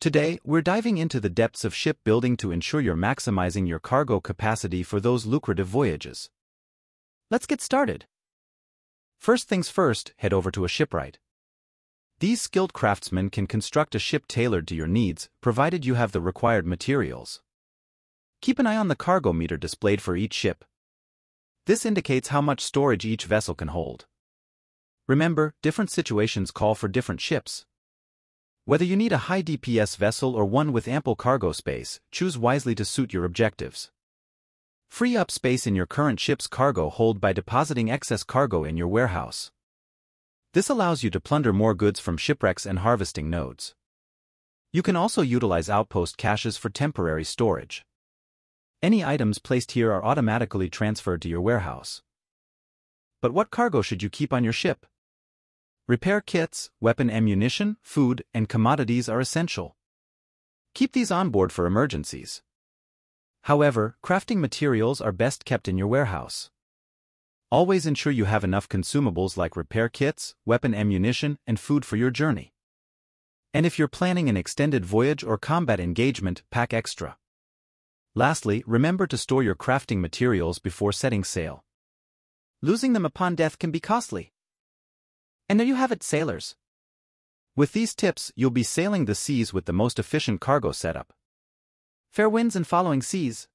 Today, we're diving into the depths of shipbuilding to ensure you're maximizing your cargo capacity for those lucrative voyages. Let's get started. First things first, head over to a shipwright. These skilled craftsmen can construct a ship tailored to your needs, provided you have the required materials. Keep an eye on the cargo meter displayed for each ship. This indicates how much storage each vessel can hold. Remember, different situations call for different ships. Whether you need a high DPS vessel or one with ample cargo space, choose wisely to suit your objectives. Free up space in your current ship's cargo hold by depositing excess cargo in your warehouse. This allows you to plunder more goods from shipwrecks and harvesting nodes. You can also utilize outpost caches for temporary storage. Any items placed here are automatically transferred to your warehouse. But what cargo should you keep on your ship? Repair kits, weapon ammunition, food, and commodities are essential. Keep these on board for emergencies. However, crafting materials are best kept in your warehouse. Always ensure you have enough consumables like repair kits, weapon ammunition, and food for your journey. And if you're planning an extended voyage or combat engagement, pack extra. Lastly, remember to store your crafting materials before setting sail. Losing them upon death can be costly. And there you have it, sailors. With these tips, you'll be sailing the seas with the most efficient cargo setup. Fair winds and following seas.